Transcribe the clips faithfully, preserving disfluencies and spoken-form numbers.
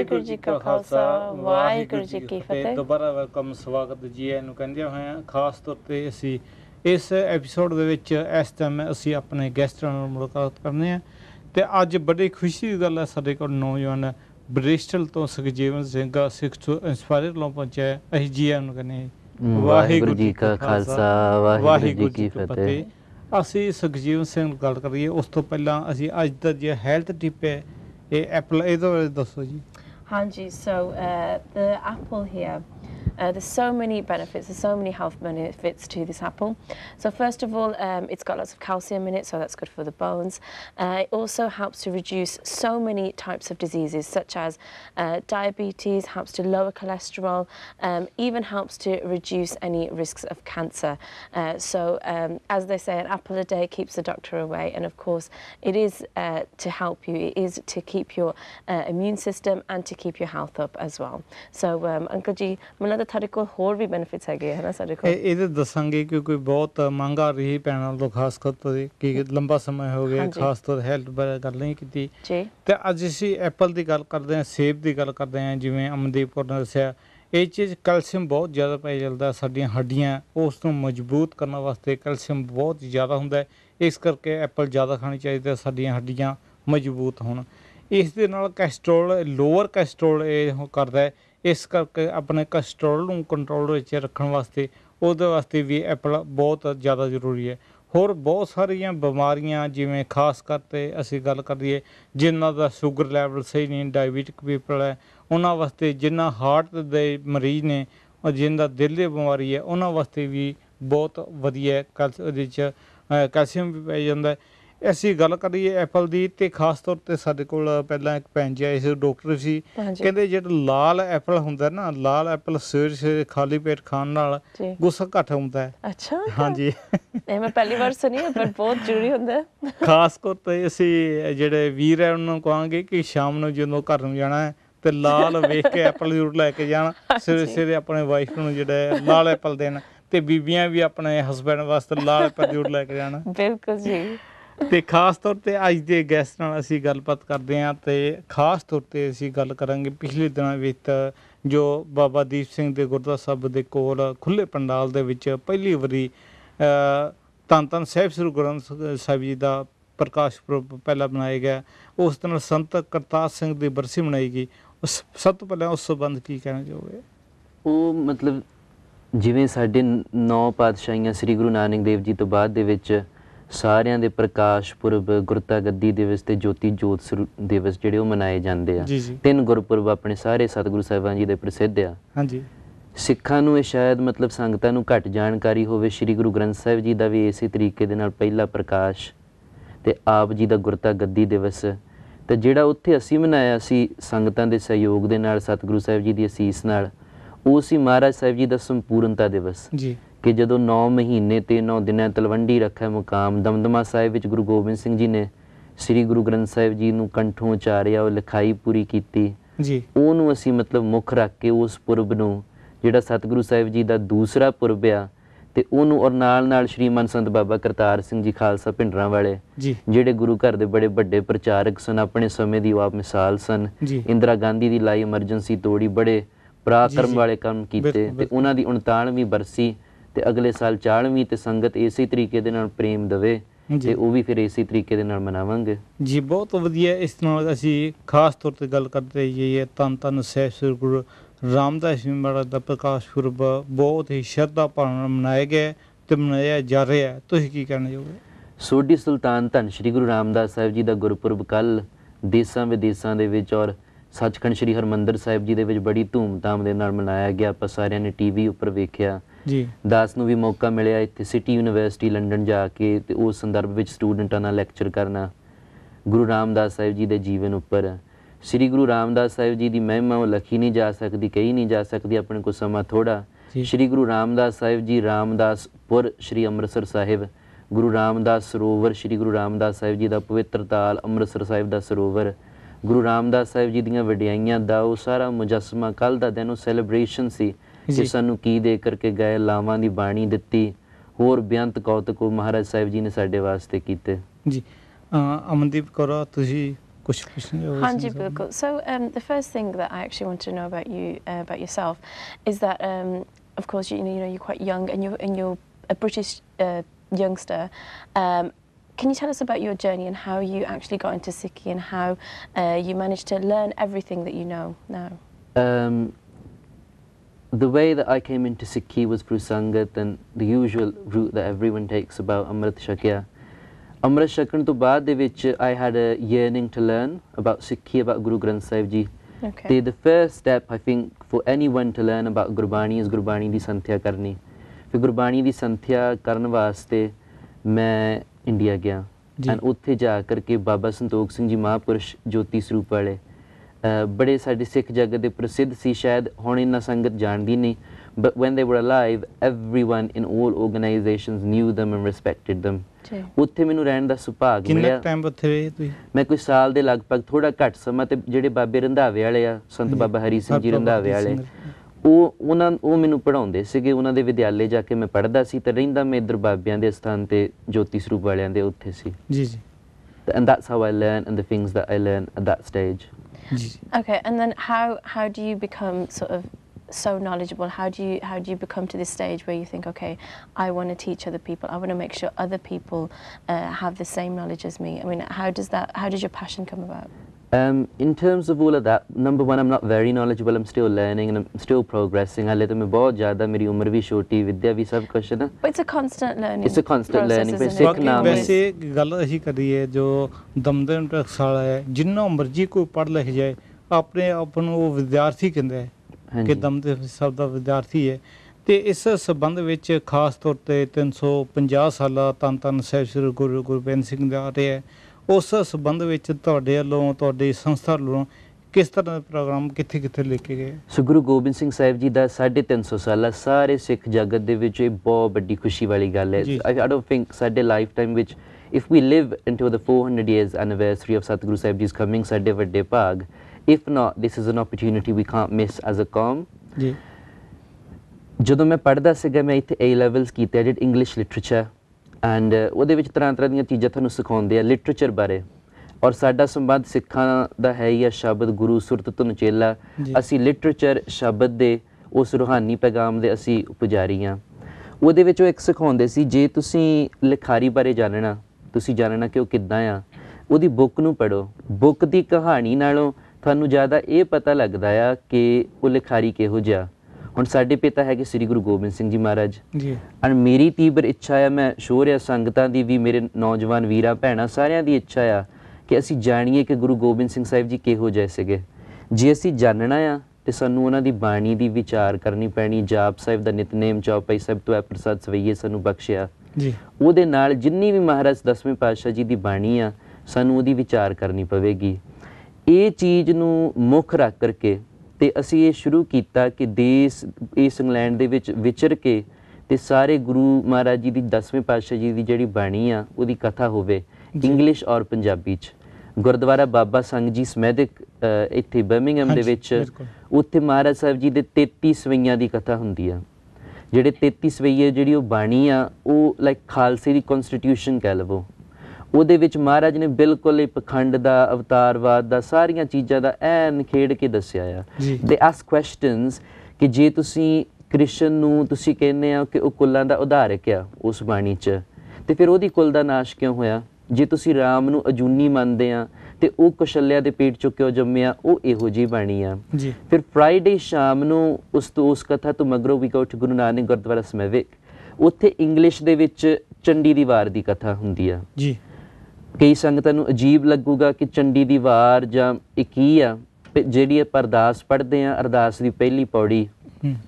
ਵਾਹਿਗੁਰੂ ਜੀ ਕਾ ਖਾਲਸਾ ਵਾਹਿਗੁਰੂ ਜੀ ਕੀ ਫਤਿਹ। ਦੁਬਾਰਾ ਵੈਲਕਮ ਸਵਾਗਤ ਜੀ ਇਹਨੂੰ ਕਹਿੰਦੇ ਹੋਏ ਆ। ਖਾਸ ਤੌਰ ਤੇ ਅਸੀਂ ਇਸ ਐਪੀਸੋਡ ਦੇ ਵਿੱਚ ਇਸ ਟਾਈਮ ਅਸੀਂ ਆਪਣੇ ਗੈਸਟਾਂ ਨਾਲ ਮੁਲਾਕਾਤ ਕਰਨੇ ਆ ਤੇ ਅੱਜ ਬੜੀ ਖੁਸ਼ੀ ਦੀ ਗੱਲ ਹੈ ਸਾਡੇ ਕੋਲ ਨੌਜਵਾਨ ਬ੍ਰਿਸਟਲ ਤੋਂ ਸੁਖਜੀਵਨ ਸਿੰਘ ਸਿੱਖ ਇੰਸਪਾਇਰ ਲੋਕ ਪਹੁੰਚਿਆ। ਅਸੀਂ ਜੀ ਇਹਨੂੰ ਕਹਿੰਦੇ ਵਾਹਿਗੁਰੂ ਜੀ ਕਾ ਖਾਲਸਾ ਵਾਹਿਗੁਰੂ ਜੀ ਕੀ ਫਤਿਹ। ਅਸੀਂ ਸੁਖਜੀਵਨ ਸਿੰਘ ਗੱਲ ਕਰੀਏ। ਉਸ ਤੋਂ ਪਹਿਲਾਂ ਅਸੀਂ ਅੱਜ ਦਾ ਜਿਹੜਾ ਹੈਲਥ ਟਿਪ ਹੈ ਇਹ ਐਪਲ ਇਹਦੇ ਬਾਰੇ ਦੱਸੋ ਜੀ। ਹਾਂਜੀ so the apple here Uh, there's so many benefits, there's so many health benefits to this apple. So first of all, um, it's got lots of calcium in it, so that's good for the bones. Uh, it also helps to reduce so many types of diseases, such as uh, diabetes, helps to lower cholesterol, um, even helps to reduce any risks of cancer. Uh, so um, as they say, an apple a day keeps the doctor away, and of course it is uh, to help you, it is to keep your uh, immune system and to keep your health up as well. So um, Uncle Ji, another ਤੁਹਾਡੇ ਕੋਲ ਹੋਰ ਵੀ benefits ਹੈਗੇ ਹੈ ਨਾ ਸਾਡੇ ਕੋਲ ਇਹਦੇ ਦੱਸਾਂਗੇ ਕਿਉਂਕਿ ਬਹੁਤ ਮੰਗ ਆ ਰਹੀ ਪੈਣਾ ਤੋਂ ਖਾਸ ਕਰਕੇ ਕਿ ਲੰਬਾ ਸਮਾਂ ਹੋ ਗਿਆ ਖਾਸ ਤੌਰ ਹੈਲਥ ਬਾਰੇ ਗੱਲ ਨਹੀਂ ਕੀਤੀ ਤੇ ਅੱਜ ਅਸੀਂ ਐਪਲ ਦੀ ਗੱਲ ਕਰਦੇ ਹਾਂ ਸੇਬ ਦੀ ਗੱਲ ਕਰਦੇ ਹਾਂ ਜਿਵੇਂ ਅਮਰਦੀਪ ਕੌਰ ਨੇ ਦੱਸਿਆ ਇਹ ਚੀਜ਼ ਕੈਲਸ਼ੀਅਮ ਬਹੁਤ ਜ਼ਿਆਦਾ ਪੈ ਜਾਂਦਾ ਸਾਡੀਆਂ ਹੱਡੀਆਂ ਉਸ ਨੂੰ ਮਜ਼ਬੂਤ ਕਰਨ ਵਾਸਤੇ ਕੈਲਸ਼ੀਅਮ ਬਹੁਤ ਜ਼ਿਆਦਾ ਹੁੰਦਾ ਇਸ ਕਰਕੇ ਐਪਲ ਜ਼ਿਆਦਾ ਖਾਣੀ ਚਾਹੀਦੀ ਸਾਡੀਆਂ ਹੱਡੀਆਂ ਮਜ਼ਬੂਤ ਹੋਣ ਇਸ ਦੇ ਨਾਲ ਕੈਸਟਰੋਲ ਲੋਅਰ ਕੈਸਟਰੋਲ ਇਹ ਕਰਦਾ ਹੈ ਇਸ ਕਰਕੇ ਆਪਣੇ ਕੈਸਟਰੋਲ ਨੂੰ ਕੰਟਰੋਲ ਵਿੱਚ ਰੱਖਣ ਵਾਸਤੇ ਉਹਦੇ ਵਾਸਤੇ ਵੀ ਐਪਲ ਬਹੁਤ ਜ਼ਿਆਦਾ ਜ਼ਰੂਰੀ ਹੈ। ਹੋਰ ਬਹੁਤ ਸਾਰੀਆਂ ਬਿਮਾਰੀਆਂ ਜਿਵੇਂ ਖਾਸ ਕਰਕੇ ਅਸੀਂ ਗੱਲ ਕਰੀਏ ਜਿਨ੍ਹਾਂ ਦਾ ਸ਼ੂਗਰ ਲੈਵਲ ਸਹੀ ਨਹੀਂ ਡਾਇਬੀਟਿਕ ਪੀਪਲ ਹੈ ਉਹਨਾਂ ਵਾਸਤੇ ਜਿਨ੍ਹਾਂ ਹਾਰਟ ਦੇ ਮਰੀਜ਼ ਨੇ ਜਿਨ੍ਹਾਂ ਦਾ ਦਿਲ ਦੀ ਬਿਮਾਰੀ ਹੈ ਉਹਨਾਂ ਵਾਸਤੇ ਵੀ ਬਹੁਤ ਵਧੀਆ ਕੈਲਸ ਉਹਦੇ 'ਚ ਕੈਲਸ਼ੀਅਮ ਵੀ ਪੈ ਜਾਂਦਾ। ਅਸੀਂ ਗੱਲ ਕਰੀਏ ਐਪਲ ਦੀ ਤੇ ਖਾਸ ਤੌਰ ਤੇ ਸਾਡੇ ਕੋਲ ਪਹਿਲਾਂ ਇੱਕ ਭੈਣ ਜੀ ਆਏ ਸੀ ਡਾਕਟਰ ਸੀ ਕਹਿੰਦੇ ਜਿਹੜਾ ਲਾਲ ਐਪਲ ਹੁੰਦਾ ਨਾ ਲਾਲ ਐਪਲ ਸਵੇਰੇ ਸਵੇਰੇ ਖਾਲੀ ਪੇਟ ਖਾਣ ਨਾਲ ਗੁੱਸਾ ਘੱਟ ਹੁੰਦਾ ਹੈ। ਅੱਛਾ ਹਾਂਜੀ ਇਹ ਮੈਂ ਪਹਿਲੀ ਵਾਰ ਸੁਣੀ ਪਰ ਬਹੁਤ ਜ਼ਰੂਰੀ ਹੁੰਦਾ ਖਾਸ ਕਰਕੇ ਅਸੀਂ ਜਿਹੜੇ ਵੀਰ ਹੈ ਉਹਨਾਂ ਨੂੰ ਕਹਾਂਗੇ ਕਿ ਸ਼ਾਮ ਨੂੰ ਜਦੋਂ ਘਰ ਨੂੰ ਜਾਣਾ ਹੈ ਤੇ ਲਾਲ ਵੇਖ ਕੇ ਐਪਲ ਜ਼ਰੂਰ ਲੈ ਕੇ ਜਾਣਾ ਸਵੇਰੇ ਸਵੇਰੇ ਆਪਣੇ ਵਾਈਫ ਨੂੰ ਜਿਹੜਾ ਲਾਲ ਐਪਲ ਦੇਣਾ ਤੇ ਬੀਬੀਆਂ ਵੀ ਆਪਣੇ ਹਸਬੈਂਡ ਵਾਸਤੇ ਲਾਲ ਐਪਲ ਜ਼ਰੂਰ ਲੈ ਕੇ ਜਾਣਾ। ਬਿਲਕੁਲ ਜੀ। ਤੇ ਖਾਸ ਤੌਰ ਤੇ ਅੱਜ ਦੇ ਗੈਸਟ ਨਾਲ ਅਸੀਂ ਗੱਲਬਾਤ ਕਰਦੇ ਹਾਂ ਤੇ ਖਾਸ ਤੌਰ ਤੇ ਅਸੀਂ ਗੱਲ ਕਰਾਂਗੇ ਪਿਛਲੇ ਦਿਨਾਂ ਵਿੱਚ ਜੋ ਬਾਬਾ ਦੀਪ ਸਿੰਘ ਦੇ ਗੁਰਦੁਆਰਾ ਸਾਹਿਬ ਦੇ ਕੋਲ ਖੁੱਲੇ ਪੰਡਾਲ ਦੇ ਵਿੱਚ ਪਹਿਲੀ ਵਾਰੀ ਧੰਨ ਧੰਨ ਸਾਹਿਬ ਸ਼੍ਰੀ ਗੁਰੂ ਗ੍ਰੰਥ ਸਾਹਿਬ ਜੀ ਦਾ ਪ੍ਰਕਾਸ਼ ਪੁਰਬ ਪਹਿਲਾਂ ਮਨਾਇਆ ਗਿਆ ਉਸ ਨਾਲ ਸੰਤ ਕਰਤਾਰ ਸਿੰਘ ਦੀ ਬਰਸੀ ਮਨਾਈ ਗਈ। ਉਸ ਸਭ ਤੋਂ ਪਹਿਲਾਂ ਉਸ ਸੰਬੰਧ ਕੀ ਕਹਿਣਾ ਚਾਹੋਗੇ? ਉਹ ਮਤਲਬ ਜਿਵੇਂ ਸਾਡੇ ਨੌ ਪਾਤਸ਼ਾਹੀਆਂ ਸ੍ਰੀ ਗੁਰੂ ਨਾਨਕ ਦੇਵ ਜੀ ਤੋਂ ਬਾਅਦ ਦੇ ਵਿੱਚ ਸਾਰਿਆਂ ਦੇ ਪ੍ਰਕਾਸ਼ ਪੁਰਬ ਗੁਰਤਾ ਗੱਦੀ ਦਿਵਸ ਤੇ ਜੋਤੀ ਜੋਤ ਸਰੂਪ ਦਿਵਸ ਜਿਹੜੇ ਉਹ ਮਨਾਏ ਜਾਂਦੇ ਆ। ਤਿੰਨ ਗੁਰਪੁਰਬ ਆਪਣੇ ਸਾਰੇ ਸਤਿਗੁਰੂ ਸਾਹਿਬਾਨ ਜੀ ਦੇ ਪ੍ਰਸਿੱਧ ਆ। ਹਾਂਜੀ ਸਿੱਖਾਂ ਨੂੰ ਇਹ ਸ਼ਾਇਦ ਮਤਲਬ ਸੰਗਤਾਂ ਨੂੰ ਘੱਟ ਜਾਣਕਾਰੀ ਹੋਵੇ ਸ਼੍ਰੀ ਗੁਰੂ ਗ੍ਰੰਥ ਸਾਹਿਬ ਜੀ ਦਾ ਵੀ ਇਸੇ ਤਰੀਕੇ ਦੇ ਨਾਲ ਪਹਿਲਾ ਪ੍ਰਕਾਸ਼ ਤੇ ਆਪ ਜੀ ਦਾ ਗੁਰਤਾ ਗੱਦੀ ਦਿਵਸ ਤੇ ਜਿਹੜਾ ਉੱਥੇ ਅਸੀਂ ਮਨਾਇਆ ਸੀ ਸੰਗਤਾਂ ਦੇ ਸਹਿਯੋਗ ਦੇ ਨਾਲ ਸਤਿਗੁਰੂ ਸਾਹਿਬ ਜੀ ਦੀ ਅਸੀਸ ਨਾਲ ਉਹ ਸੀ ਮਹਾਰਾਜ ਸਾਹਿਬ ਜੀ ਦਾ ਸੰਪੂਰਨਤਾ ਦਿਵਸ ਜੀ ਕਿ ਜਦੋਂ ਨੌ ਮਹੀਨੇ ਤੇ ਨੌ ਦਿਨਾਂ ਤਲਵੰਡੀ ਰੱਖਿਆ ਮੁਕਾਮ ਦਮਦਮਾ ਸਾਹਿਬ ਵਿੱਚ ਗੁਰੂ ਗੋਬਿੰਦ ਸਿੰਘ ਜੀ ਨੇ ਸ੍ਰੀ ਗੁਰੂ ਗ੍ਰੰਥ ਸਾਹਿਬ ਜੀ ਨੂੰ ਕੰਠੋਂ ਉਚਾਰਿਆ ਉਹ ਲਿਖਾਈ ਪੂਰੀ ਕੀਤੀ ਜੀ ਉਹਨੂੰ ਅਸੀਂ ਮਤਲਬ ਮੁੱਖ ਰੱਖ ਕੇ ਉਸ ਪੁਰਬ ਨੂੰ ਜਿਹੜਾ ਸਤਿਗੁਰੂ ਸਾਹਿਬ ਜੀ ਦਾ ਦੂਸਰਾ ਪੁਰਬ ਆ ਤੇ ਉਹਨੂੰ ਔਰ ਨਾਲ ਨਾਲ ਸ਼੍ਰੀਮਾਨ ਸੰਤ ਬਾਬਾ ਕਰਤਾਰ ਸਿੰਘ ਜੀ ਖਾਲਸਾ ਭਿੰਡਰਾਂ ਵਾਲੇ ਜਿਹੜੇ ਗੁਰੂ ਘਰ ਦੇ ਬੜੇ ਵੱਡੇ ਪ੍ਰਚਾਰਕ ਸਨ ਆਪਣੇ ਸਮੇਂ ਦੀ ਉਹ ਆਪ ਮਿਸਾਲ ਸਨ ਇੰਦਰਾ ਗਾਂਧੀ ਦੀ ਲਾਈ ਐਮਰਜੈਂਸੀ ਤੋੜੀ ਬੜੇ ਪਰਾਕਰਮ ਵਾਲੇ ਕੰਮ ਕੀਤੇ ਤੇ ਉਹਨਾਂ ਦੀ ਉਣਤਾਣਵੀਂ ਬਰਸੀ ਤੇ ਅਗਲੇ ਸਾਲ ਚਾਲ੍ਹਵੀਂ ਤੇ ਸੰਗਤ ਇਸੇ ਤਰੀਕੇ ਦੇ ਨਾਲ ਪ੍ਰੇਮ ਦੇਵੇ ਤੇ ਉਹ ਵੀ ਫਿਰ ਇਸੇ ਤਰੀਕੇ ਦੇ ਨਾਲ ਮਨਾਵਾਂਗੇ ਜੀ। ਬਹੁਤ ਵਧੀਆ। ਇਸ ਨਾਲ ਅਸੀਂ ਖਾਸ ਤੌਰ ਤੇ ਗੱਲ ਕਰਦੇ ਜਾਈਏ ਧੰਨ ਧੰਨ ਸਾਹਿਬ ਸ਼੍ਰੀ ਗੁਰੂ ਰਾਮਦਾਸ ਜੀ ਮਹਾਰਾਜ ਦਾ ਪ੍ਰਕਾਸ਼ ਪੁਰਬ ਬਹੁਤ ਹੀ ਸ਼ਰਧਾ ਭਾਵਨਾ ਨਾਲ ਮਨਾਇਆ ਗਿਆ ਤੇ ਮਨਾਇਆ ਜਾ ਰਿਹਾ। ਤੁਸੀਂ ਕੀ ਕਹਿਣਾ ਚਾਹੋਗੇ? ਸੋਢੀ ਸੁਲਤਾਨ ਧੰਨ ਸ਼੍ਰੀ ਗੁਰੂ ਰਾਮਦਾਸ ਸਾਹਿਬ ਜੀ ਦਾ ਗੁਰਪੁਰਬ ਕੱਲ੍ਹ ਦੇਸਾਂ ਵਿਦੇਸਾਂ ਦੇ ਵਿੱਚ ਔਰ ਸੱਚਖੰਡ ਸ਼੍ਰੀ ਹਰਿਮੰਦਰ ਸਾਹਿਬ ਜੀ ਦੇ ਵਿੱਚ ਬੜੀ ਧੂਮਧਾਮ ਦੇ ਨਾਲ ਮਨਾਇਆ ਗਿਆ। ਆਪਾਂ ਸਾਰਿਆਂ ਨੇ ਟੀ ਵੀ ਉੱਪਰ ਵੇਖਿਆ ਜੀ। ਦਾਸ ਨੂੰ ਵੀ ਮੌਕਾ ਮਿਲਿਆ ਇੱਥੇ ਸਿਟੀ ਯੂਨੀਵਰਸਿਟੀ ਲੰਡਨ ਜਾ ਕੇ ਤੇ ਉਸ ਸੰਦਰਭ ਵਿੱਚ ਸਟੂਡੈਂਟਾਂ ਨਾਲ ਲੈਕਚਰ ਕਰਨਾ ਗੁਰੂ ਰਾਮਦਾਸ ਸਾਹਿਬ ਜੀ ਦੇ ਜੀਵਨ ਉੱਪਰ। ਸ੍ਰੀ ਗੁਰੂ ਰਾਮਦਾਸ ਸਾਹਿਬ ਜੀ ਦੀ ਮਹਿਮਾ ਉਹ ਲਖੀ ਨਹੀਂ ਜਾ ਸਕਦੀ ਕਹੀ ਨਹੀਂ ਜਾ ਸਕਦੀ ਆਪਣੇ ਕੋਲ ਸਮਾਂ ਥੋੜ੍ਹਾ। ਸ੍ਰੀ ਗੁਰੂ ਰਾਮਦਾਸ ਸਾਹਿਬ ਜੀ ਰਾਮਦਾਸਪੁਰ ਸ਼੍ਰੀ ਅੰਮ੍ਰਿਤਸਰ ਸਾਹਿਬ ਗੁਰੂ ਰਾਮਦਾਸ ਸਰੋਵਰ ਸ਼੍ਰੀ ਗੁਰੂ ਰਾਮਦਾਸ ਸਾਹਿਬ ਜੀ ਦਾ ਪਵਿੱਤਰ ਤਾਲ ਅੰਮ੍ਰਿਤਸਰ ਸਾਹਿਬ ਦਾ ਸਰੋਵਰ ਗੁਰੂ ਰਾਮਦਾਸ ਸਾਹਿਬ ਜੀ ਦੀਆਂ ਵਡਿਆਈਆਂ ਦਾ ਉਹ ਸਾਰਾ ਮੁਜੱਸਮਾ ਕੱਲ੍ਹ ਦਾ ਦਿਨ ਉਹ ਸੈਲੀਬ੍ਰੇਸ਼ਨ ਸੀ ਕਿ ਸਾਨੂੰ ਕੀ ਦੇ ਕਰਕੇ ਗਏ ਲਾਵਾਂ ਦੀ ਬਾਣੀ ਦਿੱਤੀ ਹੋਰ ਬੇਅੰਤ ਕੌਤਕ ਉਹ ਮਹਾਰਾਜ ਸਾਹਿਬ ਜੀ ਨੇ ਸਾਡੇ ਵਾਸਤੇ ਕੀਤੇ ਜੀ। ਅਮਨਦੀਪ ਕੌਰ ਤੁਸੀਂ कुछ पूछेंगे? Hanji, bilkul. So um, the first thing that I actually want to know about you, uh, about yourself, is that um, of course you, you know you're quite young and you're and you're a British uh, youngster. Um, Can you tell us about your journey and how you actually got into Sikhi and how uh, you managed to learn everything that you know now? Um, the way that I came into Sikhi was through Sangat and the usual route that everyone takes about Amrit Shakti. Amrit Shakti to baad de vich I had a yearning to learn about Sikhi, about Guru Granth Sahib Ji. Okay. The, the first step I think for anyone to learn about Gurbani is Gurbani di Santhya karni. Fir Gurbani di Santhya karan vaste main India गया and उत्थे जा करके बाबा संतोख सिंह जी महापुरुष ज्योति स्वरूप वाले बड़े साडे सिख जगत के प्रसिद्ध सी शायद हुण इन्ना संगत जानदी नहीं but when they were alive everyone in all organisations knew them and respected them उत्थे मैनूं रहण दा सुभाग मिलिया। कितना टाइम उत्थे रहे तुसीं? मैं कोई साल दे लगभग थोड़ा घट समा ते जिहड़े बाबे रंधावे वाले आ संत बाबा हरी सिंह जी रंधावे वाले ਉਹ ਉਹਨਾਂ ਉਹ ਮੈਨੂੰ ਪੜਾਉਂਦੇ ਸੀਗੇ ਉਹਨਾਂ ਦੇ ਵਿਦਿਆਲੇ ਜਾ ਕੇ ਮੈਂ ਪੜਦਾ ਸੀ ਤੇ ਰਹਿੰਦਾ ਮੈਂ ਇਧਰ ਬਾਬਿਆਂ ਦੇ ਸਥਾਨ ਤੇ ਜੋਤੀ ਸਰੂਪ ਵਾਲਿਆਂ ਦੇ ਉੱਥੇ ਸੀ ਜੀ ਜੀ and that's how I learned and the things that I learned at that stage ਜੀ okay and then how how do you become sort of so knowledgeable how do you how do you become to this stage where you think okay I want to teach other people I want to make sure other people uh, have the same knowledge as me I mean how does that how does your passion come about? Um, in terms of all of that, number one, I'm not very knowledgeable. I'm still learning and I'm still progressing. I let me बहुत ज़्यादा मेरी उम्र भी छोटी विद्या भी सब कुछ है ना. But it's a constant learning. It's a constant learning. बाकी वैसे गलत ही करी है जो दमदम तक साला है जिन्ना मर्जी को पढ़ ले जाए आपने अपन वो विद्यार्थी कहते हैं कि दमदम शब्द विद्यार्थी है ते इस संबंध विच खास तौर ते तीन सौ पंजाह साला तन तन साहिब श्री गुरु गोबिंद सिंह जी आ रहे हैं उस संबंध विच तुहाडे वल्लों तुहाडी संस्था वल्लों किस तरह के प्रोग्राम कित्थे कित्थे लेके गए? सो गुरु गोबिंद सिंह साहिब जी दा साढ़े तीन सौ साल सारे सिख जगत दे विच इह बहुत बड़ी खुशी वाली गल है। आई डोंट थिंक साडे लाइफ टाइम विच if we live into the four hundred years anniversary of Satguru Sahib ji is coming साडे वड्डे भाग if not this is an opportunity we can't miss as a कॉम जी। जदों मैं पढ़दा सीगा मैं इत्थे ए लेवल्स कीते I did English literature and ਉਹਦੇ ਵਿੱਚ ਤਰ੍ਹਾਂ ਤਰ੍ਹਾਂ ਦੀਆਂ ਚੀਜ਼ਾਂ ਤੁਹਾਨੂੰ ਸਿਖਾਉਂਦੇ ਆ ਲਿਟਰੇਚਰ ਬਾਰੇ ਔਰ ਸਾਡਾ ਸੰਬੰਧ ਸਿੱਖਾਂ ਦਾ ਹੈ ਇਹ ਸ਼ਬਦ ਗੁਰੂ ਸੁਰਤ ਤੁਨ ਚੇਲਾ ਅਸੀਂ ਲਿਟਰੇਚਰ ਸ਼ਬਦ ਦੇ ਉਸ ਰੂਹਾਨੀ ਪੈਗਾਮ ਦੇ ਅਸੀਂ ਪੁਜਾਰੀ ਆ ਉਹਦੇ ਵਿੱਚ ਉਹ ਇੱਕ ਸਿਖਾਉਂਦੇ ਸੀ ਜੇ ਤੁਸੀਂ ਲਿਖਾਰੀ ਬਾਰੇ ਜਾਣਨਾ ਤੁਸੀਂ ਜਾਣਨਾ ਕਿ ਉਹ ਕਿੱਦਾਂ ਆ ਉਹਦੀ ਬੁੱਕ ਨੂੰ ਪੜੋ ਬੁੱਕ ਦੀ ਕਹਾਣੀ ਨਾਲੋਂ ਤੁਹਾਨੂੰ ਜ਼ਿਆਦਾ ਇਹ ਪਤਾ ਲੱਗਦਾ ਆ ਕਿ ਉਹ ਲਿਖਾਰੀ ਕਿਹੋ ਜਿਹਾ ਹੁਣ ਸਾਡੇ ਪਿਤਾ ਹੈਗੇ ਸ੍ਰੀ ਗੁਰੂ ਗੋਬਿੰਦ ਸਿੰਘ ਜੀ ਮਹਾਰਾਜ ਜੀ ਔਰ ਮੇਰੀ ਤੀਬਰ ਇੱਛਾ ਆ ਮੈਂ ਸ਼ੋਰਿਆ ਸੰਗਤਾਂ ਦੀ ਵੀ ਮੇਰੇ ਨੌਜਵਾਨ ਵੀਰਾਂ ਭੈਣਾਂ ਸਾਰਿਆਂ ਦੀ ਇੱਛਾ ਆ ਕਿ ਅਸੀਂ ਜਾਣੀਏ ਕਿ ਗੁਰੂ ਗੋਬਿੰਦ ਸਿੰਘ ਸਾਹਿਬ ਜੀ ਕਿਹੋ ਜਿਹੇ ਸੀਗੇ ਜੇ ਅਸੀਂ ਜਾਣਨਾ ਆ ਤੇ ਸਾਨੂੰ ਉਹਨਾਂ ਦੀ ਬਾਣੀ ਦੀ ਵਿਚਾਰ ਕਰਨੀ ਪੈਣੀ ਜਾਪ ਸਾਹਿਬ ਦਾ ਨਿਤਨੇਮ ਚੌਪਾਈ ਸਾਹਿਬ ਤੋਂ ਪ੍ਰਸਾਦ ਸਵਈਏ ਸਾਨੂੰ ਬਖਸ਼ਿਆ ਜੀ ਉਹਦੇ ਨਾਲ ਜਿੰਨੀ ਵੀ ਮਹਾਰਾਜ ਦਸਵੇਂ ਪਾਤਸ਼ਾਹ ਜੀ ਦੀ ਬਾਣੀ ਆ ਸਾਨੂੰ ਉਹਦੀ ਵਿਚਾਰ ਕਰਨੀ ਪਵੇਗੀ ਇਹ ਚੀਜ਼ ਨੂੰ ਮੁੱਖ ਰੱਖ ਕਰਕੇ ਤੇ ਅਸੀਂ ਇਹ ਸ਼ੁਰੂ ਕੀਤਾ ਕਿ ਦੇਸ਼ ਇਸ ਇੰਗਲੈਂਡ ਦੇ ਵਿੱਚ ਵਿਚਰ ਕੇ ਤੇ ਸਾਰੇ ਗੁਰੂ ਮਹਾਰਾਜ ਜੀ ਦੀ ਦਸਵੇਂ ਪਾਤਸ਼ਾਹ ਜੀ ਦੀ ਜਿਹੜੀ ਬਾਣੀ ਆ ਉਹਦੀ ਕਥਾ ਹੋਵੇ ਇੰਗਲਿਸ਼ ਔਰ ਪੰਜਾਬੀ ਚ ਗੁਰਦੁਆਰਾ ਬਾਬਾ ਸੰਗ ਜੀ ਸਮੈਦਿਕ ਇੱਥੇ ਬਰਮਿੰਗਮ ਦੇ ਵਿੱਚ ਉੱਥੇ ਮਹਾਰਾਜ ਸਾਹਿਬ ਜੀ ਦੇ ਤੇਤੀ ਸਵਈਆਂ ਦੀ ਕਥਾ ਹੁੰਦੀ ਆ ਜਿਹੜੇ ਤੇਤੀ ਸਵਈਏ ਜਿਹੜੀ ਉਹ ਬਾਣੀ ਆ ਉਹ ਲਾਈਕ ਖਾਲਸੇ ਦੀ ਕਨਸਟੀਟਿਊਸ਼ਨ ਕਹਿ ਲਵੋ ਉਹਦੇ ਵਿੱਚ ਮਹਾਰਾਜ ਨੇ ਬਿਲਕੁਲ ਹੀ ਪਖੰਡ ਦਾ ਅਵਤਾਰਵਾਦ ਦਾ ਸਾਰੀਆਂ ਚੀਜ਼ਾਂ ਦਾ ਐਨ ਖੇਡ ਕੇ ਦੱਸਿਆ ਆ ਤੇ ਆਸ ਕੁਐਸਚਨਸ ਕਿ ਜੇ ਤੁਸੀਂ ਕ੍ਰਿਸ਼ਨ ਨੂੰ ਤੁਸੀਂ ਕਹਿੰਦੇ ਆ ਕਿ ਉਹ ਕੁੱਲਾਂ ਦਾ ਉਦਾਹਰਕ ਆ ਉਸ ਬਾਣੀ 'ਚ ਤੇ ਫਿਰ ਉਹਦੀ ਕੁੱਲ ਦਾ ਨਾਸ਼ ਕਿਉਂ ਹੋਇਆ ਜੇ ਤੁਸੀਂ ਰਾਮ ਨੂੰ ਅਜੂਨੀ ਮੰਨਦੇ ਆ ਤੇ ਉਹ ਕੌਸ਼ਲਿਆ ਦੇ ਪੇਟ 'ਚੋਂ ਕਿਉਂ ਜੰਮਿਆ ਉਹ ਇਹੋ ਜਿਹੀ ਬਾਣੀ ਆ ਫਿਰ ਫਰਾਈਡੇ ਸ਼ਾਮ ਨੂੰ ਉਸ ਤੋਂ ਉਸ ਕਥਾ ਤੋਂ ਮਗਰੋਂ ਵੀ ਗੋਟ ਗੁਰੂ ਨਾਨਕ ਗੁਰਦੁਆਰਾ ਸਮੇਵਿਕ ਉੱਥੇ ਇੰਗਲਿਸ਼ ਦੇ ਵਿੱਚ ਚੰਡੀ ਦੀ ਵਾਰ ਦੀ ਕਥਾ ਹੁੰਦੀ ਆ ਜੀ कई संगतां नूं अजीब लगूगा कि चंडी दी वार जां इकी आ जिहड़ी अरदास पढ़दे आ अरदास दी पहली पौड़ी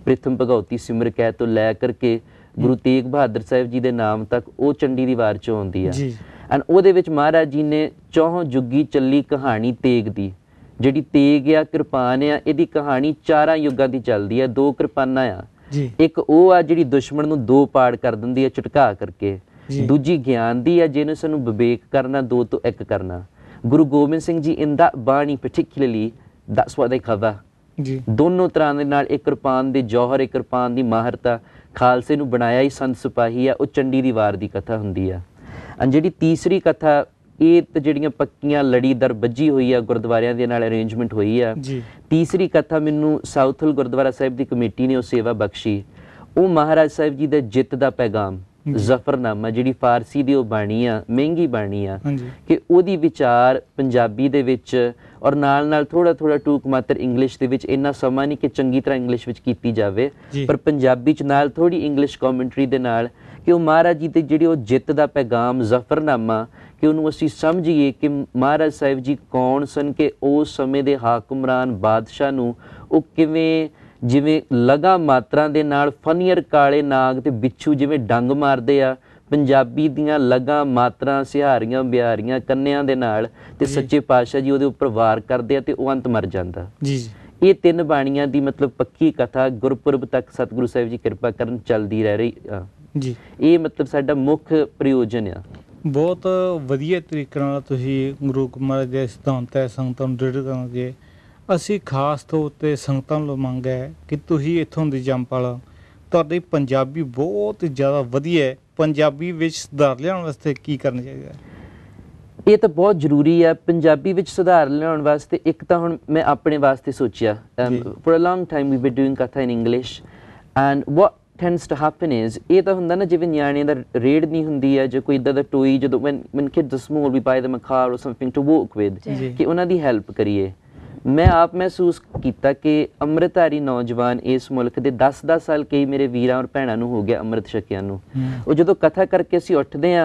प्रिथम भगवती सिमर कह तो लै करके गुरु तेग बहादुर साहिब जी दे नाम तक वो चंडी दी वार चों आउंदी आ एंड ओहदे विच महाराज जी ने चौह जुगी चली कहानी तेग दी जिहड़ी तेग आ कृपान आ इहदी कहानी चारां युगां दी चलदी आ दो कृपानां आ एक ओह आ जिहड़ी दुश्मन नूं दो पाड़ कर दिंदी आ झटका करके दूजी ज्ञान दी है जिन्हें सानू विवेक करना दो तो एक करना गुरु गोबिंद सिंह जी इन दा बाणी particularly that's what they cover जी दोनों तरह दे नाल एक कृपान दे जौहर एक कृपान दी माहरता खालसे नू बनाया ही संत सिपाही है वो चंडी दी वार दी कथा हुंदी है और जिहड़ी तीसरी कथा ਇਹ ਤੇ ਜਿਹੜੀਆਂ ਪੱਕੀਆਂ ਲੜੀਦਰ ਬੱਜੀ ਹੋਈ ਆ ਗੁਰਦੁਆਰਿਆਂ ਦੇ ਨਾਲ ਅਰੇਂਜਮੈਂਟ ਹੋਈ ਆ। ਤੀਸਰੀ ਕਥਾ ਮੈਨੂੰ ਸਾਊਥਲ ਗੁਰਦੁਆਰਾ ਸਾਹਿਬ ਦੀ ਕਮੇਟੀ ਨੇ ਉਹ ਸੇਵਾ ਬਖਸ਼ੀ। ਉਹ ਮਹਾਰਾਜ ਸਾਹਿਬ ਜੀ ਦੇ ਜਿੱਤ ਦਾ ਪੈਗਾਮ ਜ਼ਫਰਨਾਮਾ ਜਿਹੜੀ ਫਾਰਸੀ ਦੀ ਉਹ ਬਾਣੀ ਆ, ਮਹਿੰਗੀ ਬਾਣੀ ਆ, ਕਿ ਉਹਦੀ ਵਿਚਾਰ ਪੰਜਾਬੀ ਦੇ ਵਿੱਚ और नाल नाल थोड़ा थोड़ा टूक मात्र इंग्लिश दे विच, इन्ना समा नहीं कि चंगी तरह इंग्लिश विच कीती जावे, पर पंजाबी च नाल थोड़ी इंग्लिश कॉमेंट्री दे नाल कि महाराज जी की जिहड़ी जित दा पैगाम जफरनामा कि उन्होंने असीं समझिए कि महाराज साहिब जी कौन सन, के उस समय के हाकमरान बादशाह नूं उह किवें जिवें लगा मात्रा दे नाल फनीयर काले नाग ते बिच्छू जिवें डंग मारदे आ, पंजाबी दियाँ लगा मात्रा सिहारियां बिहारियां कन्नियां दे नाल ते सच्चे पातशाह जी उहदे उपर वार करदे आ ते उह अंत मर जांदा। ये तीन बाणियां दी मतलब पक्की कथा गुरपुरब तक सतगुरु साहिब जी कृपा करन चलदी रह रही आ जी। ये मतलब साडा मुख प्रयोजन आ। बहुत वधिया तरीके नाल तुसीं गुरु कुमार दे सिद्धांत है संगतां नूं दृढ़ करांगे। असी खास तौर पर संगतां नूं मंग है कि तुसीं इत्थों दी जंपल तुहाडी पंजाबी बहुत ज़्यादा वधिया है, पंजाबी विच सुधार लियाउण वास्ते की करना चाहिए? ये तो बहुत जरूरी है पंजाबी विच सुधार लियाउण वास्ते। एक तो हुण मैं अपने वास्ते सोचिया, for a long time we been doing katha in English and what tends to happen is, ये तो हुंदा ना जिवें न्याणे दा रेड नहीं हुंदी है जो कोई इदां दा टॉय जो when when kids are small we buy them a car और समथिंग टू वॉक विद कि उन्हां दी हेल्प करिए। मैं आप महसूस किया कि अमृतधारी नौजवान इस मुल्क के दस दस साल कई मेरे वीर और भैनों नूं हो गया अमृत छकिया नूं, और जो कथा करके असीं उठदे आ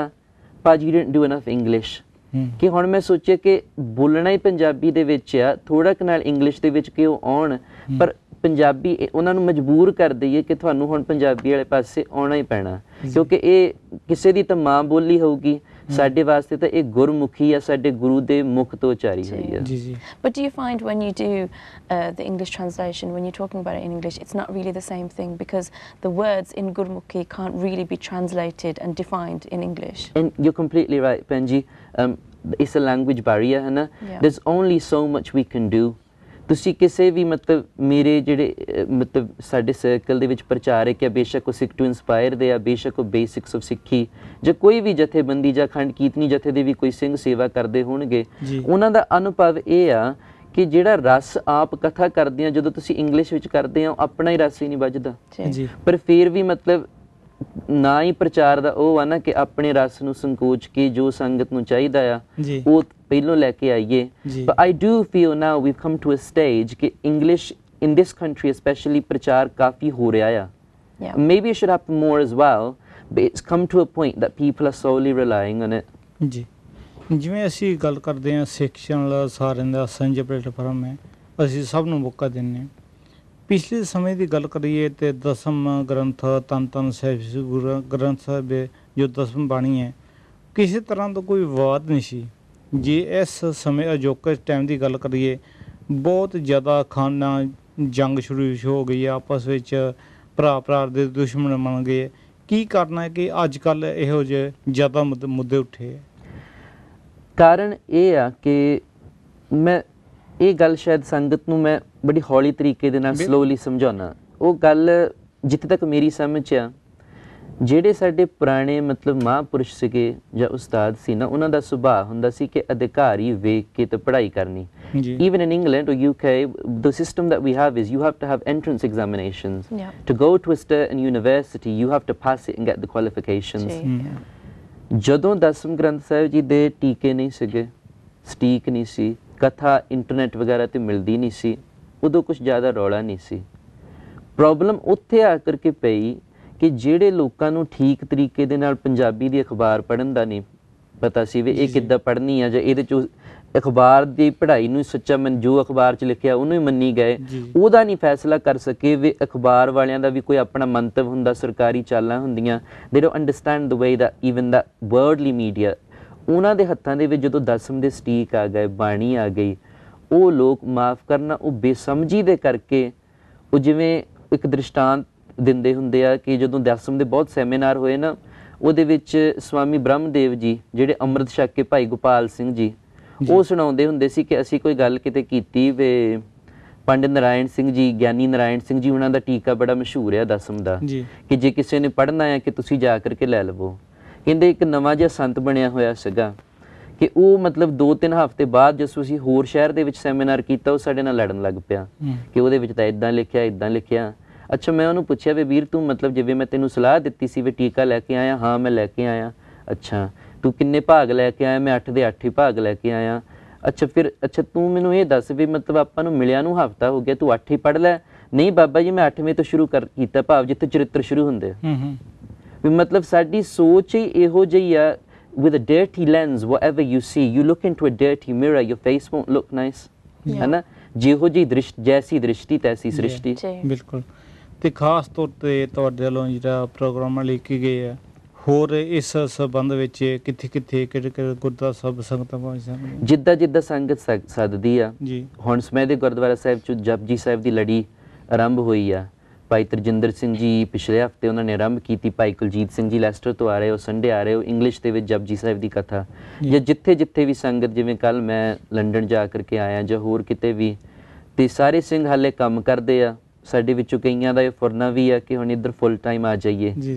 भाजी डिडंट डू इनफ इंग्लिश कि हुण मैं सोचिया कि बोलना ही पंजाबी दे विच आ, थोड़ा क नाल इंग्लिश दे विच कि ओह आउण, पर पंजाबी उन्हां नूं मजबूर कर दईए कि तुहानूं हुण पंजाबी वाले पासे आउणा ही पैना, क्योंकि ये किसी की तो माँ बोली होगी, ਸਾਡੇ ਵਾਸਤੇ ਤਾਂ ਇਹ ਗੁਰਮੁਖੀ ਆ, ਸਾਡੇ ਗੁਰੂ ਦੇ ਮੁਖ ਤੋਂ ਉਚਾਰੀ ਹੋਈ ਆ ਜੀ ਜੀ। But do you find when you do the English translation when you talking about it in English it's not really the same thing because the words in Gurmukhi can't really be translated and defined in English. And you completely right ਪੰਜੀ, it's a language barrier ਹੈ ਨਾ, there's only so much we can do. ਤੁਸੀਂ ਕਿਸੇ ਵੀ मतलब ਮੇਰੇ ਜਿਹੜੇ मतलब ਸਾਡੇ ਸਰਕਲ ਦੇ ਵਿੱਚ ਪ੍ਰਚਾਰਕ ਆ, ਬੇਸ਼ੱਕ ਉਹ ਸਿੱਖ ਟੂ ਇਨਸਪਾਇਰ ਦੇ ਆ, ਬੇਸ਼ੱਕ ਉਹ ਬੇਸਿਕਸ ਆਫ ਸਿੱਖੀ ਜਾਂ ਕੋਈ ਵੀ ਜਥੇਬੰਦੀ ਜਾਂ ਖੰਡ ਕੀਰਤਨੀ ਜਥੇ ਦੇ ਵੀ ਕੋਈ ਸਿੰਘ ਸੇਵਾ ਕਰਦੇ ਹੋਣਗੇ, ਉਹਨਾਂ ਦਾ ਅਨੁਭਵ ਇਹ ਆ ਕਿ ਜਿਹੜਾ ਰਸ ਆਪ ਕਥਾ ਕਰਦੇ ਆ ਜਦੋਂ ਤੁਸੀਂ ਇੰਗਲਿਸ਼ ਵਿੱਚ ਕਰਦੇ ਆ ਆਪਣਾ ਹੀ ਰਸ ਹੀ ਨਹੀਂ ਵੱਜਦਾ ਜੀ। ਪਰ ਫਿਰ ਵੀ मतलब ਨਾ ਹੀ ਪ੍ਰਚਾਰ ਦਾ ਉਹ ਆ ਨਾ ਕਿ ਆਪਣੇ ਰਸ ਨੂੰ ਸੰਕੋਚ ਕੇ ਜੋ ਸੰਗਤ ਨੂੰ ਚਾਹੀਦਾ ਆ ਉਹ ਪਹਿਲੋਂ ਲੈ ਕੇ ਆਈਏ। ਪਰ I do feel now we've come to a stage ਕਿ English in this country specially ਪ੍ਰਚਾਰ ਕਾਫੀ ਹੋ ਰਿਹਾ ਆ, maybe it should happen more as well but it's come to a point that people are solely relying on it ਜੀ। ਜਿਵੇਂ ਅਸੀਂ ਗੱਲ ਕਰਦੇ ਹਾਂ ਸਿੱਖਣ ਦਾ ਸਾਰਿਆਂ ਦਾ ਸਾਂਝਾ ਪਲੇਟਫਾਰਮ ਹੈ, ਅਸੀਂ ਸਭ ਨੂੰ ਮੌਕਾ ਦਿੰਦੇ ਹਾਂ। पिछले समय की गल करिए तो दसम ग्रंथ तन तन साहिब श्री गुरु ग्रंथ साहिब जो दसम बाणी है किसी तरह तो कोई विवाद नहीं सी जी। इस समय अजोके टाइम की गल करिए बहुत ज़्यादा खाना जंग शुरू हो गई है, आपस में भरा भरा के दुश्मन बन गए। की कारण है कि अजकल इहो जे ज़्यादा मुद्दे मुद्दे उठे? कारण यह आ कि मैं ये गल शायद संगत नूं मैं बड़ी हौली तरीके दे नाल स्लोली समझाना। वो गल जिते तक मेरी समझ आ जेडे साडे पुराने मतलब महापुरुष सीगे जां उस्ताद सी ना उन्हां दा सुभाव हुंदा सी कि अधिकारी वेख के ते पढ़ाई करनी। इवन इन इंग्लैंड और UK the system that we have is you have to have entrance examinations to go to स्टैन university you have to pass it and get the qualifications. जदों दसम ग्रंथ साहिब जी दे टीके नहीं सीगे, सटीक नहीं सी, कथा इंटरनेट वगैरह ते मिलदी नहीं सी, उदों कुछ ज़्यादा रौला नहीं सी। प्रॉब्लम उत्थे आ करके पई कि जिहड़े लोकां नूं ठीक तरीके दे नाल पंजाबी दी अखबार पढ़न दा नहीं पता सी वे इह किद्दां पढ़नी आ, जां इहदे च अखबार दी पढ़ाई नूं सच्चा मन जो अखबार च लिखिआ उहनूं ही मन्नी गए, उहदा नहीं फैसला कर सके वे अखबार वालिआं दा भी कोई अपना मंतव हुंदा, सरकारी चालां हुंदियां। They don't understand the way that even the worldly media उन्हां दे हत्थां दे विच जदों दसम दे सटीक आ गए, बाणी आ गई, ਉਹ ਲੋਕ ਮਾਫ ਕਰਨਾ ਉਹ ਬੇਸਮਝੀ ਦੇ ਕਰਕੇ ਉਹ ਜਿਵੇਂ ਇੱਕ ਦ੍ਰਿਸ਼ਟਾਂਤ ਦਿੰਦੇ ਹੁੰਦੇ ਆ ਕਿ ਜਦੋਂ ਦਸਮ ਦੇ ਬਹੁਤ ਸੈਮੀਨਾਰ ਹੋਏ ਨਾ ਉਹਦੇ ਵਿੱਚ ਸਵਾਮੀ ਬ੍ਰਹਮਦੇਵ ਜੀ ਜਿਹੜੇ ਅੰਮ੍ਰਿਤ ਛਕ ਕੇ ਭਾਈ ਗੋਪਾਲ ਸਿੰਘ ਜੀ ਉਹ ਸੁਣਾਉਂਦੇ ਹੁੰਦੇ ਸੀ ਕਿ ਅਸੀਂ ਕੋਈ ਗੱਲ ਕਿਤੇ ਕੀਤੀ ਵੇ ਪੰਡਿਤ ਨਾਰਾਇਣ ਸਿੰਘ ਜੀ, ਗਿਆਨੀ ਨਾਰਾਇਣ ਸਿੰਘ ਜੀ ਉਹਨਾਂ ਦਾ ਟੀਕਾ ਬੜਾ ਮਸ਼ਹੂਰ ਆ ਦਸਮ ਦਾ ਕਿ ਜੇ ਕਿਸੇ ਨੇ ਪੜ੍ਹਨਾ ਆ ਕਿ ਤੁਸੀਂ ਜਾ ਕਰਕੇ ਲੈ ਲਵੋ। ਕਹਿੰਦੇ ਇੱਕ ਨਵਾਂ ਜਿਹਾ ਸੰਤ ਬਣਿਆ ਹੋਇਆ ਸੀਗਾ कि वो मतलब दो तीन हफ्ते बाद जसों असीं होर शहर दे विच सैमीनार कीता वो साडे नाल लड़न लग पिया कि उहदे विच तां इदां लिखिया इदां लिखिया। अच्छा मैं उन्होंने पूछा भी वीर तू मतलब जिवें मैं तेनों सलाह दित्ती सी वे टीका लैके आया, हाँ मैं लैके आया। अच्छा तू किन्ने भाग लैके आया? मैं अठ दे अठ ही भाग लैके आया। अच्छा फिर अच्छा तू मैनूं ये दस भी मतलब आपां नूं मिलिया नूं हफ्ता हो गया तू अठ ही पढ़ लै? नहीं बाबा जी मैं अठवें तो शुरू कर कीता, भाव जिथे चरित्र शुरू हुंदे। भी मतलब साडी सोच ही इहो जिही आ। With a dirty lens, whatever you see, you look into a dirty mirror, your face won't look nice. Yeah. है ना? जेहो जी दृष्टि जैसी दृष्टि तैसी सृष्टि। बिल्कुल। ते खास तौर ते तुहाडे लों जिहड़ा प्रोग्राम लेके गए है होर इस संबंध विच किथे किथे गुरद्वारा साहिब संगतां पहुंचदे जिद्दा जिद्दा संगत सददी आ जी। हुण समयदे गुरद्वारा साहिब च जपजी साहिब दी लड़ी आरंभ होई आ। भाई तरजिंदर सिंह जी पिछले हफ्ते उन्होंने आरंभ की, भाई कुलजीत सिंह जी लैसटर तो आ रहे हो, संडे आ रहे हो, इंग्लिश के जपजी साहिब की कथा या जिथे जिथे भी संगत जिमें कल मैं लंडन जा करके आया जो होर किते भी तो सारे सिंह हाले काम करते आ। साढ़े विचों कईयां दा ये फुरना भी है कि हुण इधर फुल टाइम आ जाइए जी,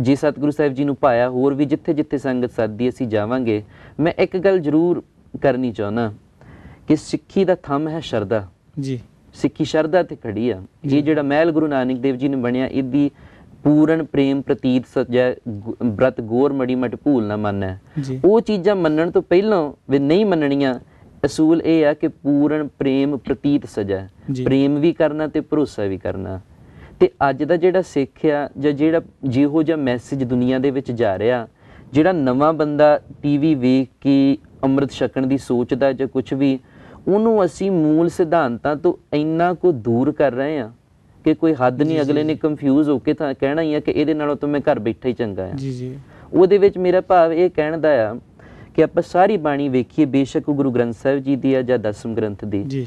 जी सतगुरु साहिब जी नूं पाया। होर भी जिथे जिथे संगत सादी असीं जावांगे। मैं एक गल जरूर करनी चाहना कि सिक्खी दा थम है शरदा जी। सिक्खी शरदा ते खड़ी आ। ये जिहड़ा महल गुरु नानक देव जी ने बनिया इहदी पूर्ण प्रेम प्रतीत सजै व्रत गोर मड़ी मट भूल ना मनै। वो चीज़ां मनण तो पहलों वे नहीं मनणियां। असूल यह है कि पूर्ण प्रेम प्रतीत सजै, प्रेम भी करना ते भरोसा भी करना। ते अज दा जिहड़ा सिख आ जां जिहड़ा जिहो जिहा मैसेज दुनिया दे विच जा रिहा, जिहड़ा नवां बंदा टीवी वेख के अमृत छकण दी सोचदा जां कुछ भी, उन्होंने असी मूल सिद्धांतों तो इन्ना को दूर कर रहे हैं कि कोई हद नहीं। अगले ने कंफ्यूज होके तो कहना ही है कि इहदे नालों तो मैं घर बैठा ही चंगा है जी जी। उहदे विच मेरा भाव यह कहण दा आ कि आपां सारी बाणी वेखीए, बेशक गुरु ग्रंथ साहिब जी दी आ जां दसम ग्रंथ दी,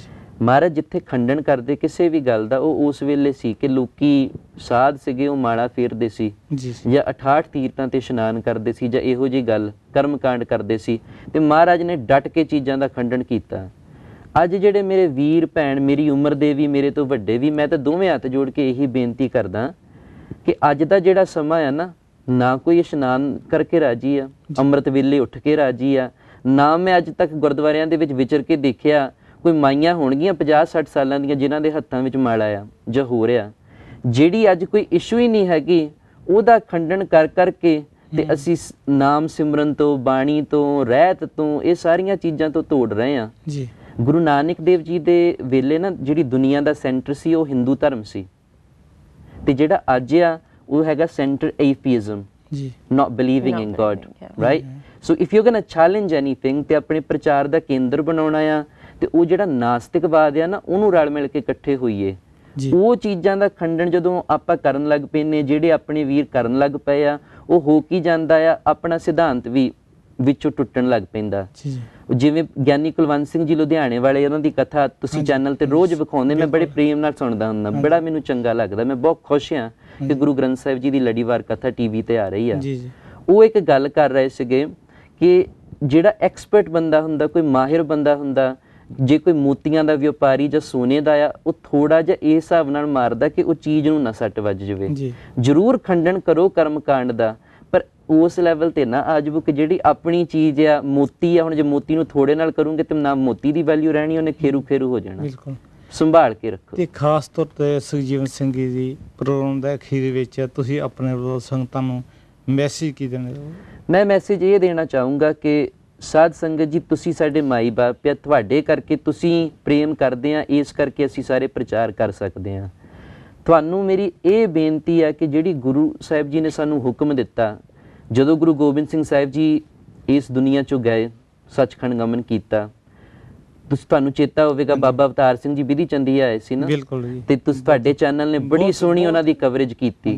महाराज जिथे खंडन करते किसी भी गल दा वो उस वेले सी कि लोकी साध सीगे वो माला फेरदे सी जां अठाठ तीर्थां ते इशनान करदे सी जां इहो जी गल कर्म कांड करदे सी ते महाराज ने डट के चीज़ां दा खंडन कीता। अज जिहड़े मेरे वीर भैन मेरी उम्र दे भी मेरे तो वड्डे भी, मैं तो दोवें हत्थ जोड़ के यही बेनती करदा कि अज दा जिहड़ा समा है ना, ना कोई इशनान करके राजी आ, अमृत वेले उठ के राजी आ, ना मैं अज तक गुरद्वारियां दे विच विचर के देखिया कोई माइयां होणगियां पचास साठ सालां दियां जिन्हां दे हत्थां विच माड़ा आ जां हो रिहा, जिहड़ी अज कोई इशू ही नहीं हैगी उहदा खंडन कर करके ते असीं नाम सिमरन तो बाणी तो रहत तो ये सारियां चीज़ां तो तोड़ रहे हैं जी। गुरु नानक देव जी दे वेले ना जिहड़ी दुनिया दा सेंटर सी वो हिंदू धर्म सी ते जिहड़ा अज आ वो हैगा centre atheism, not believing in God, right? So if you can challenge anything ते अपने प्रचार दा केंद्र बनाउणा आ ते वो जिहड़ा नास्तिकवाद आ ना उहनूं रल मिल के इकट्ठे होईए। वो चीज़ां दा खंडन जदों आपां करन लग पए ने, जिहड़े अपने वीर करन लग पए आ वो हो की जांदा आ, अपना सिद्धांत भी ਵਿੱਚੋਂ ਟੁੱਟਣ ਲੱਗ ਪੈਂਦਾ। ਜਿਵੇਂ ਗਿਆਨੀ ਕੁਲਵੰਤ ਸਿੰਘ ਜੀ ਲੁਧਿਆਣੇ ਵਾਲੇ, ਉਹਨਾਂ ਦੀ ਕਥਾ ਤੁਸੀਂ ਚੈਨਲ ਤੇ ਰੋਜ਼ ਵਿਖਾਉਂਦੇ, ਮੈਂ ਬੜੇ ਪ੍ਰੇਮ ਨਾਲ ਸੁਣਦਾ ਹੁੰਦਾ, ਬੜਾ ਮੈਨੂੰ ਚੰਗਾ ਲੱਗਦਾ। ਮੈਂ ਬਹੁਤ ਖੁਸ਼ ਹਾਂ ਕਿ ਗੁਰੂ ਗ੍ਰੰਥ ਸਾਹਿਬ ਜੀ ਦੀ ਲੜੀਵਾਰ ਕਥਾ ਟੀਵੀ ਤੇ ਆ ਰਹੀ ਆ। ਉਹ ਇੱਕ ਗੱਲ ਕਰ ਰਹੇ ਸੀਗੇ ਕਿ ਜਿਹੜਾ ਐਕਸਪਰਟ ਬੰਦਾ ਹੁੰਦਾ, ਕੋਈ ਮਾਹਿਰ ਬੰਦਾ ਹੁੰਦਾ, ਜੇ ਕੋਈ ਮੋਤੀਆਂ ਦਾ ਵਪਾਰੀ ਜਾਂ ਸੋਨੇ ਦਾ ਆ, ਉਹ ਥੋੜਾ ਜਿਹਾ ਇਸ ਹਿਸਾਬ ਨਾਲ ਮਾਰਦਾ ਕਿ ਉਹ ਚੀਜ਼ ਨੂੰ ਨਾ ਸੱਟ ਵੱਜ ਜਾਵੇ। ਜ਼ਰੂਰ ਖੰਡਨ ਕਰੋ ਕਰਮ ਕਾਂਡ ਦਾ, उस लैवल ते ना आ जाओ कि जिहड़ी अपनी चीज़ आ मोती आ, हुण जे मोती नूं थोड़े नाल करूंगे तो ना मोती दी वैल्यू रहनी, उन्हें खेरू खेरू हो जाना। बिल्कुल संभाल के रखो। ते खास तौर ते सुखजीवन सिंह जी प्रोग्राम दे अखीर विच तुसीं अपने लोक संगतां नूं मैसेज की देना? मैं मैसेज ये देना चाहूँगा कि साध संगत जी, तुसीं साडे माई बाप आ, तुहाडे करके तुसीं प्रेम करदे आ, इस करके असीं सारे प्रचार कर सकदे आ। तुहानूं मेरी ये बेनती है कि जिहड़ी गुरु साहिब जी ने सानूं हुक्म दिता, जदों गुरु गोबिंद सिंह साहिब जी इस दुनिया चो गए, सचखंड गमन किया, तुहानूं चेता होगा बाबा अवतार सिंह जी बिधी चंदी आए सी ना, ते तुस तुहाडे चैनल ने बड़ी सोहनी उन्हां दी कवरेज कीती।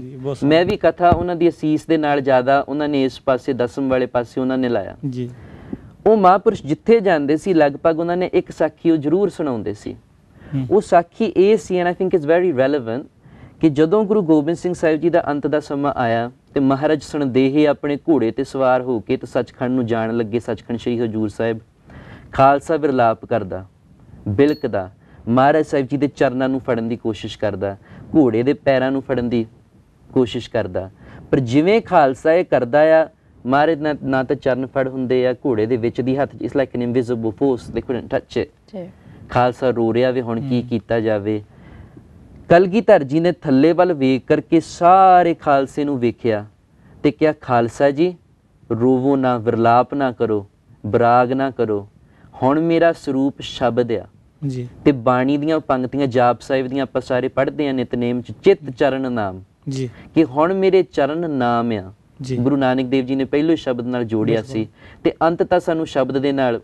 मैं भी कथा उन्हां दी असीस दे नाल ज़्यादा उन्हां ने इस पासे दसम वाले पासे उन्हां ने लाया। वो महापुरुष जिथे जांदे सी लगभग उन्हां ने एक साखी जरूर सुणाउंदे सी। वो साखी ए सी, and I think it's very relevant, कि जदों गुरु गोबिंद सिंह साहिब जी का अंत का समा आया तो महाराज संदेहे अपने घोड़े ते सवार हो के तो सचखंड नूं जाण लगे। सचखंड श्री हजूर साहिब खालसा विरलाप करदा, बिलकदा, महाराज साहिब जी के चरनां नूं फड़न की कोशिश करदा, घोड़े के पैरां नूं फड़न की कोशिश करदा, पर जिवें खालसा यह करदा आ Maharaj na na ta charn phad hunde ya koode de vich di hath is like an invisible force, they couldn't touch it. Khalsa ro riya ve hun ki kita jave. Kalgidhar ji ne thalle wal ਵੇਖ ਕਰਕੇ ਸਾਰੇ ਖਾਲਸੇ ਨੂੰ ਵੇਖਿਆ ਤੇ ਕਿਹਾ ਖਾਲਸਾ ਜੀ ਰੋਵੋ ਨਾ ਵਿਰਲਾਪ ਨਾ ਕਰੋ ਬਰਾਗ ਨਾ ਕਰੋ ਹੁਣ ਮੇਰਾ ਸਰੂਪ ਸ਼ਬਦ ਆ ਜੀ ਤੇ ਬਾਣੀ ਦੀਆਂ ਪੰਕਤੀਆਂ ਜਾਪ ਸਾਹਿਬ ਦੀਆਂ ਆਪਾਂ ਸਾਰੇ ਪੜ੍ਹਦੇ ਆ ਨਿਤਨੇਮ ਚ ਚਿਤ ਚਰਨ ਨਾਮ ਜੀ ਕਿ ਹੁਣ ਮੇਰੇ ਚਰਨ ਨਾਮ ਆ ਗੁਰੂ ਨਾਨਕ ਦੇਵ ਜੀ ਨੇ ਪਹਿਲੋ ਸ਼ਬਦ ਨਾਲ ਜੋੜਿਆ ਸੀ ਤੇ ਅੰਤ ਤਾਂ ਸਾਨੂੰ ਸ਼ਬਦ ਦੇ ਨਾਲ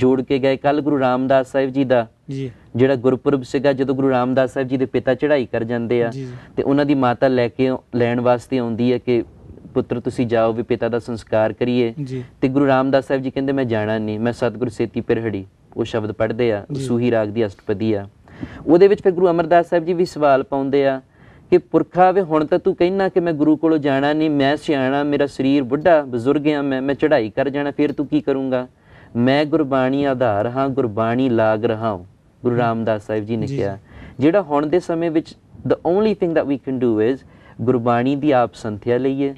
जोड़ के गए। कल गुरु रामदास साहिब जी का जो गुरपुरब सीगा जो गुरु रामदास साहिब जी के पिता चढ़ाई कर जाते हैं तो उन्होंने माता लैके लैन वास्ते आती है कि पुत्र तुसी जाओ भी पिता का संस्कार करिए तो गुरु रामदास साहिब जी कहते मैं जाना नहीं मैं सतगुरु सेती पिरहड़ी वो शब्द पढ़ते हैं सूही राग की अष्टपदी आ वो फिर गुरु अमरदास साहिब जी भी सवाल पाते हैं कि पुरखा वे हुण तां तू कहना कि मैं गुरु को जाना नहीं मैं सियाणा मेरा शरीर बुढ़ा बजुर्ग हाँ मैं मैं चढ़ाई कर जाना फिर तू की करूँगा मैं गुरबाणी आधार हाँ गुरबाणी लाग रहा हूँ। गुरु रामदास साहिब जी ने कहा जिहड़ा हुण दे समय विच the only thing that we can do is Gurbani दी आप संथ्या लईए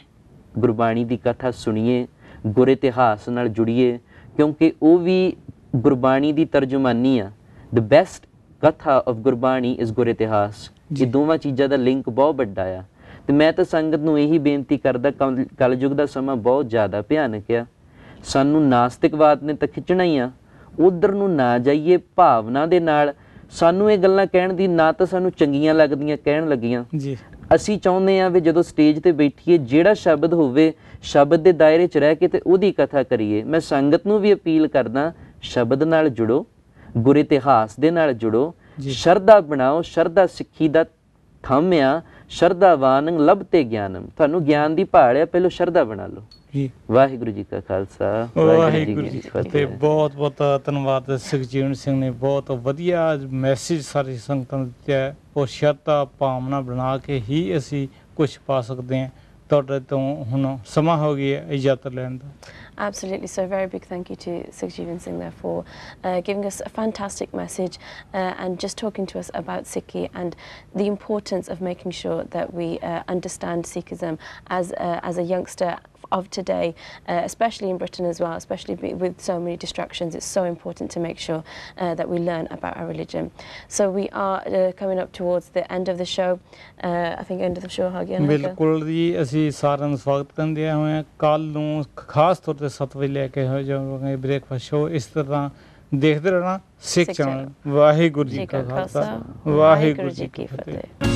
गुरबाणी दी कथा सुनीए गुर इतिहास नाल जुड़ीए क्योंकि वो भी गुरबाणी दी तर्जुमानी आ the best katha of Gurbani is गुर इतिहास ये दोवां चीज़ां दा लिंक बहुत बड़ा आ ते मैं तां संगत नूं इही बेनती करदा कलयुग दा समां बहुत ज़्यादा भयानक आ सानू नास्तिकवाद ने तो खिंचना ही आ उधर नू ना जाइए भावना दे नाल सानू ये गल्लां कहण दी ना तो सानू चंगियां लगदियां कहण लगियां असी चाहुंदे आ वी जदों स्टेज ते बैठीए जिहड़ा शब्द होवे शब्द दे दायरे च रह के ते उहदी कथा करिए। मैं संगत नू भी अपील करदा शब्द नाल जुड़ो गुर इतिहास दे नाल जुड़ो शरदा बनाओ शरदा सिक्खी दा थंम आ शरदावान लभते ज्ञानम तुहानू ज्ञान दी भाल आ पहलो शरदा बना लो। ਵਾਹਿਗੁਰੂ ਜੀ ਕਾ ਖਾਲਸਾ ਵਾਹਿਗੁਰੂ ਜੀ ਕੀ ਫਤਿਹ। ਬਹੁਤ ਬਹੁਤ ਧੰਨਵਾਦ ਸੁਖਜੀਵਨ ਸਿੰਘ ਨੇ ਬਹੁਤ ਵਧੀਆ ਮੈਸੇਜ ਸਾਰੀ ਸੰਗਤਾਂ ਨੂੰ ਦਿੱਤਾ ਉਹ ਸ਼ਰਧਾ ਭਾਵਨਾ ਬਣਾ ਕੇ ਹੀ ਅਸੀਂ ਕੁਝ ਪਾ ਸਕਦੇ ਹਾਂ। ਤੁਹਾਡੇ ਤੋਂ ਹੁਣ ਸਮਾਂ ਹੋ ਗਿਆ ਇਜਾਜ਼ਤ ਲੈਣ ਦਾ। Absolutely, so a very big thank you to Sukhjeevan Singh there for uh, giving us a fantastic message uh, and just talking to us about Sikhi and the importance of making sure that we uh, understand Sikhism as, uh, as a youngster of today, uh, especially in Britain as well, especially be, with so many distractions. It's so important to make sure uh, that we learn about our religion. So we are uh, coming up towards the end of the show. Uh, I think end of the show, Hagian. बिल्कुल जी ऐसी सारण स्वागत करने आए हैं कल नूं खास तौर सत बजे लेके हो जाओगे ब्रेकफास्ट शो इस तरह देखते रहना सिख चैनल। वाहिगुरु जी का खालसा वाहिगुरु जी की फतेह।